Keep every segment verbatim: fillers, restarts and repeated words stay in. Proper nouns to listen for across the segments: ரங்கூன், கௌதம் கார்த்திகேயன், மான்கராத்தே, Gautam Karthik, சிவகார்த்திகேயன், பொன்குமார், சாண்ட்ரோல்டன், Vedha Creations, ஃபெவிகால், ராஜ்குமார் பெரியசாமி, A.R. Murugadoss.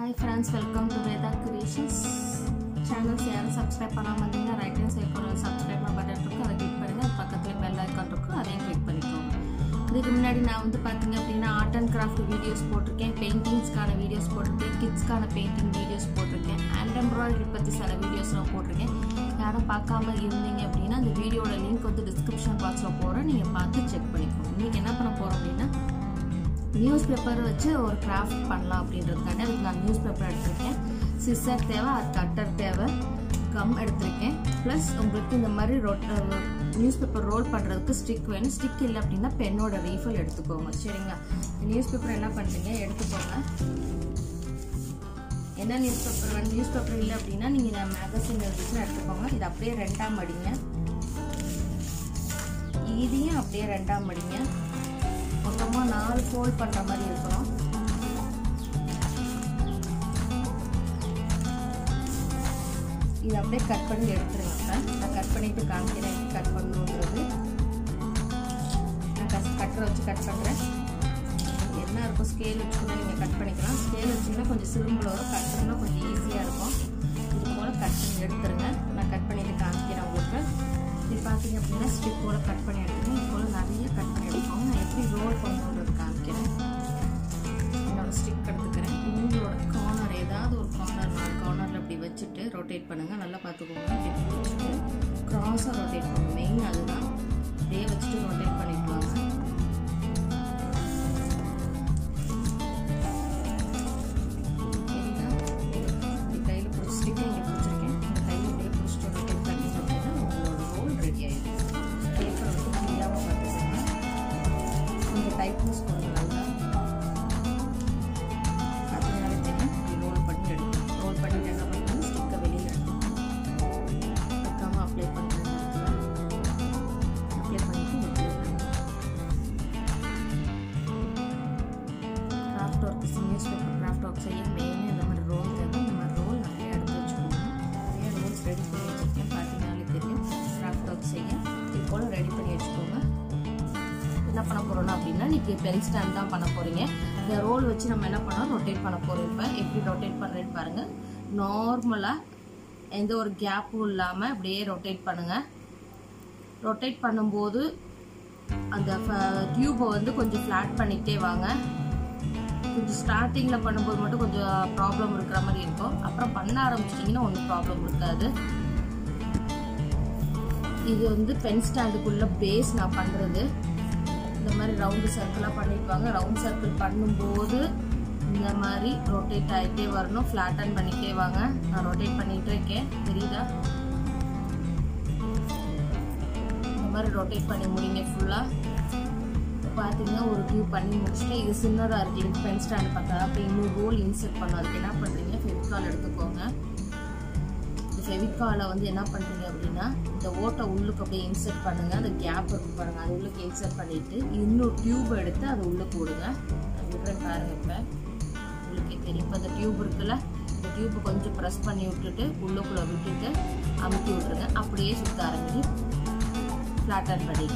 Hi friends, welcome to Vedha Creations channel. Share, subscribe பண்ணாம இருந்தீங்க right hand side corner subscribe button இருக்கு, அதை click பண்ணுங்க. பக்கத்துல bell icon இருக்கு, அதையும் click பண்ணிக்கோங்க. இதுக்கு முன்னாடி நான் வந்து பாத்தீங்க அப்படினா ஆர்ட் அண்ட் கிராஃப்ட் வீடியோஸ் போட்டுருக்கேன், பெயிண்டிங்ஸ்கான வீடியோஸ் போட்டுருக்கேன், கிட்ஸ்கான பெயிண்டிங் வீடியோஸ் போட்டுருக்கேன், ஹேண்ட் எம்ப்ராய்டரி பத்தி சில வீடியோஸ் நான் போட்டுருக்கேன். யாரும் பார்க்காம இருந்தீங்க அப்படினா அந்த வீடியோட லிங்க் வந்து டிஸ்கிரிப்ஷன் பாக்ஸ்ல போறேன், நீங்க பார்த்து செக் பண்ணிக்கோங்க. இன்னைக்கு என்ன பண்ண போறோம் அப்படினா நியூஸ் பேப்பர் வச்சு ஒரு கிராஃப்ட் பண்ணலாம் அப்படின்றதுக்காக அதுக்கு நான் நியூஸ் பேப்பர் எடுத்துருக்கேன். சிசர் தேவை, அது கட்டர் தேவை, கம் எடுத்திருக்கேன். ப்ளஸ் உங்களுக்கு இந்த மாதிரி ரோ நியூஸ் பேப்பர் ரோல் பண்ணுறதுக்கு ஸ்டிக் வேணும். ஸ்டிக் இல்லை அப்படின்னா பென்னோட ரீஃபில் எடுத்துக்கோங்க. சரிங்களா, நியூஸ் பேப்பர் என்ன பண்ணுறீங்க எடுத்துக்கோங்க. என்ன நியூஸ் பேப்பர் வேணும்? நியூஸ் பேப்பர் இல்லை அப்படின்னா நீங்கள் இந்த மேகசின் இருந்துச்சுன்னா எடுத்துக்கோங்க. இது அப்படியே ரெண்டாம் மடிங்க, இதையும் அப்படியே ரெண்டாம் மடிங்க. மொத்தமாக நாலு ஃபோல்ட் பண்ணுற மாதிரி இருக்கணும். இது அப்படியே கட் பண்ணி எடுத்துருங்க. நான் கட் பண்ணிட்டு காமிக்கிறேன் எப்படி கட் பண்ணணுங்கிறது. நான் கஸ் கட்டரை வச்சு கட் பண்ணுறேன். என்ன இருக்கும் ஸ்கேல் வச்சுக்கணும், நீங்கள் கட் பண்ணிக்கலாம். ஸ்கேல் வச்சிங்கன்னா கொஞ்சம் சிறுமில் வரும், கட் பண்ணால் கொஞ்சம் ஈஸியாக இருக்கும். இது போல் கட் பண்ணி எடுத்துருங்க. நான் கட் பண்ணிட்டு காமிக்கிறேன் உங்களுக்கு. இது பார்த்தீங்க அப்படின்னா ஸ்டிக் போல் கட் பண்ணி எடுத்துருங்க. இது போல் நிறைய கட் பண்ணி எடுப்போம். நான் எப்படி ரோல் பண்ணுறது காமிக்கிறேன். என்னோடய ஸ்டிக் எடுத்துக்கிறேன். உங்களோட கார்னர் ஏதாவது ஒரு கார்னர் நாலு கார்னரில் அப்படி வச்சுட்டு ரொட்டேட் பண்ணுங்கள். நல்லா பார்த்துக்கோங்க. இப்படி வச்சுட்டு க்ராஸாக ரொட்டேட் பண்ணுங்க. மெயின் அதுதான். அப்படியே வச்சுட்டு ரொட்டேட் பண்ணிக்குவாங்க. இப்படி கையில் பிடிச்சிட்டு இங்கே பிடிச்சிருக்கேன். இந்த கையில் அப்படியே பிடிச்சிட்டு ரொட்டேட் பண்ணிட்டு அப்படின்னா உங்களோட ரோல் ரெடி ஆகிடும். பேப்பர் வந்து ஃப்ரீயாக பார்த்துக்கோங்க. இந்த டைட்னஸ் கொஞ்சம் நல்லா பார்த்தீங்கன்னாலே தெரியும். ரோல் பண்ணி எடுக்கணும். ரோல் பண்ணிட்டு என்ன பண்ணணும், ஸ்டிக்கை வெளியில் எடுக்கணும். பக்காமல் அப்ளை பண்ணுறது அப்ளை பண்ணிட்டு முடிச்சிடலாம். Craft work, news paper craft work செய்ய மெயினாக இந்த மாதிரி ரோல் தேவை. இந்த மாதிரி ரோல் நிறையா எடுத்து வச்சுக்கோங்க. நிறையா ரோல்ஸ் ரெடி பண்ணி வச்சுருக்கேன், பார்த்தீங்கன்னாலே தெரியும். கிராஃப்ட் ஒர்க் செய்ய இது போல் ரெடி பண்ணி வச்சுக்கோங்க. என்ன பண்ண போகிறோம்னா அப்படின்னா இன்றைக்கி பென் ஸ்டாண்ட் தான் பண்ண போகிறீங்க. இந்த ரோல் வச்சு நம்ம என்ன பண்ணோம், ரொட்டேட் பண்ண போகிறோம். இப்போ எப்படி ரொட்டேட் பண்ணுறேன்னு பாருங்கள். நார்மலாக எந்த ஒரு கேப்பும் இல்லாமல் அப்படியே ரொட்டேட் பண்ணுங்கள். ரொட்டேட் பண்ணும்போது அந்த டியூபை வந்து கொஞ்சம் ஃப்ளாட் பண்ணிக்கிட்டே வாங்க. கொஞ்சம் ஸ்டார்டிங்கில் பண்ணும்போது மட்டும் கொஞ்சம் ப்ராப்ளம் இருக்கிற மாதிரி இருக்கும். அப்புறம் பண்ண ஆரம்பிச்சிட்டிங்கன்னா ஒன்றும் ப்ராப்ளம் இருக்காது. இது வந்து பென் ஸ்டாண்டுக்குள்ள பேஸ் நான் பண்ணுறது. இந்த மாதிரி ரவுண்டு சர்க்கிளாக பண்ணிடுவாங்க. ரவுண்ட் சர்க்கிள் பண்ணும்போது இந்த மாதிரி ரொட்டேட் ஆகிட்டே வரணும், ஃப்ளாட்டன் பண்ணிகிட்டே வாங்க. நான் ரொட்டேட் பண்ணிகிட்டு இருக்கேன், தெரியுதா? இந்த மாதிரி ரொட்டேட் பண்ணி முடிங்க. ஃபுல்லாக பார்த்தீங்கன்னா ஒரு டியூப் பண்ணி முடிச்சுட்டு இது சின்னதாக இருக்குது பென் ஸ்டாண்ட் பார்த்தா. அப்போ இன்னொரு ரோல் இன்சர்ட் பண்ண அதுக்கு என்ன பண்ணுறீங்க, ஃபெவிகால் எடுத்துக்கோங்க. ஃபெவிகாலை வந்து என்ன பண்ணுறீங்க அப்படின்னா இந்த ஓட்டை உள்ளுக்கு அப்படியே இன்சர்ட் பண்ணுங்கள். அந்த கேப் இருக்கு பாருங்கள், அது உள்ளுக்கு இன்சர்ட் பண்ணிவிட்டு இன்னொரு டியூப் எடுத்து அதை உள்ளே போடுங்க. விடுறேன் பாருங்கள். இப்போ உங்களுக்கு தெரியும். இப்போ அந்த டியூப் இருக்குல்ல, இந்த டியூப்பை கொஞ்சம் ப்ரெஸ் பண்ணி விட்டுட்டு உள்ளுக்குள்ளே விட்டுட்டு அமுக்கி விட்ருங்க. அப்படியே சுற்ற ஆரம்பிச்சு ஃப்ளாட்டன் பண்ணி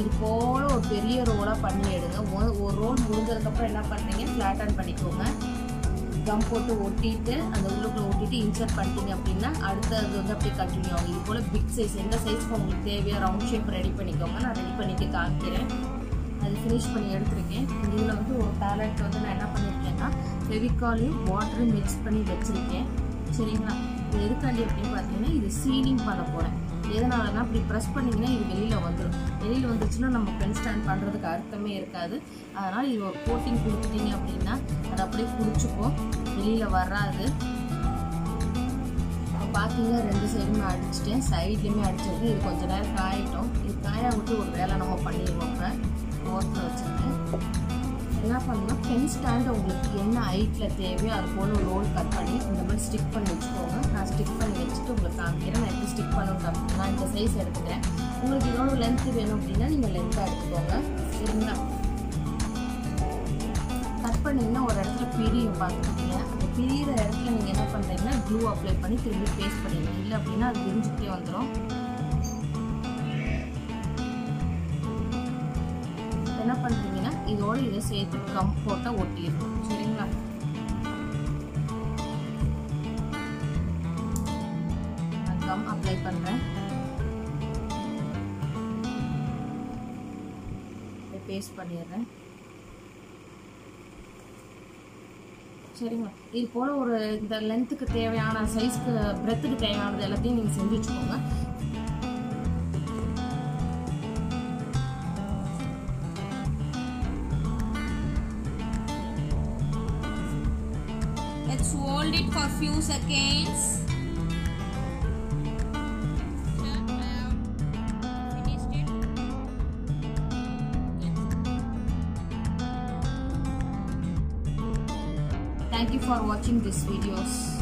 இது போல் ஒரு பெரிய ரோலாக பண்ணி எடுங்க. ஒரு ரோல் முடிஞ்சதுக்கப்புறம் என்ன பண்ணுறீங்க, ஃப்ளாட்டன் பண்ணிக்கோங்க. கம் போட்டு ஒட்டிட்டு அந்த உள்ளுக்குள்ளே ஒட்டிட்டு இன்சர்ட் பண்ணிட்டீங்க அப்படின்னா அடுத்தது வந்து அப்படியே கட்டினியூ ஆகும். இது போல் பிக் சைஸ் எந்த சைஸ்க்கு உங்களுக்கு தேவையாக ரவுண்ட் ஷேப் ரெடி பண்ணிக்கோங்க. நான் ரெடி பண்ணிட்டு காமிக்கிறேன். அது ஃபினிஷ் பண்ணி எடுத்துருக்கேன். இதில் வந்து ஒரு பேலட் வந்து நான் என்ன பண்ணியிருக்கேன்னா ஃபெவிகாலையும் வாட்டரும் மிக்ஸ் பண்ணி வச்சுருக்கேன். சரிங்களா, இது எதுக்காண்டி அப்படின்னு பார்த்தீங்கன்னா இது சீலிங் பண்ண போகிறேன். எதனாலன்னா அப்படி ப்ரெஸ் பண்ணிங்கன்னா இது வெளியில் வந்துடும். வெளியில் வந்துச்சுன்னா நம்ம பென் ஸ்டாண்ட் பண்ணுறதுக்கு அர்த்தமே இருக்காது. அதனால் இது ஒரு கோட்டிங் கொடுத்துட்டிங்க அப்படின்னா அதை அப்படியே பிடிச்சிப்போம், வெளியில் வராது. பார்த்தீங்கன்னா ரெண்டு சைடுமே அடிச்சிட்டேன், சைட்லேயுமே அடிச்சிருக்கேன். இது கொஞ்சம் நேரம் காயிட்டோம். இது காய விட்டு ஒரு வேலை நம்ம பண்ணிடுவோம். ஓரத்தில் வச்சுருக்கேன். என்ன பண்ணால் பென் ஸ்டாண்ட் உங்களுக்கு என்ன ஹைட்டில் தேவையோ அது போல் ஒரு ரோல் கட் பண்ணி இந்த மாதிரி ஸ்டிக் பண்ணி வச்சுக்கோங்க. நான் ஸ்டிக் பண்ணி வச்சுட்டு உங்களுக்கு காமிக்கிறேன் நான் எப்படி ஸ்டிக் பண்ணணும் அப்படின்னு. நான் இந்த சைஸ் எடுத்துக்கிறேன். உங்களுக்கு எவ்வளோ லென்த்து வேணும் அப்படின்னா நீங்கள் லென்த்தாக எடுத்துக்கோங்க. சரிங்களா, கட் பண்ணிங்கன்னா ஒரு இடத்துல பிரியும் பார்த்துக்கிட்டீங்க. அந்த பிரியிற இடத்துல நீங்கள் என்ன பண்ணுறீங்கன்னா க்ளூ அப்ளை பண்ணி திரும்பி பேஸ்ட் பண்ணிடுங்க. இல்லை அப்படின்னா அது விரிஞ்சுக்கிட்டே வந்துடும். என்ன பண்ணுறீங்கன்னா இதோடு இதை சேர்த்து கம் போட்டால் ஒட்டிடுவோம். சரிங்களா, அப்ளை பண்ணுறேன். பேஸ்ட் பண்ணிடுறேன். சரிங்க, இது போல் ஒரு இந்த லென்த்துக்கு தேவையான சைஸ்க்கு பிரெத்துக்கு தேவையானது எல்லாத்தையும் நீங்கள் செஞ்சு வச்சுக்கோங்க. Let's hold it for few seconds. Thank you for watching this videos.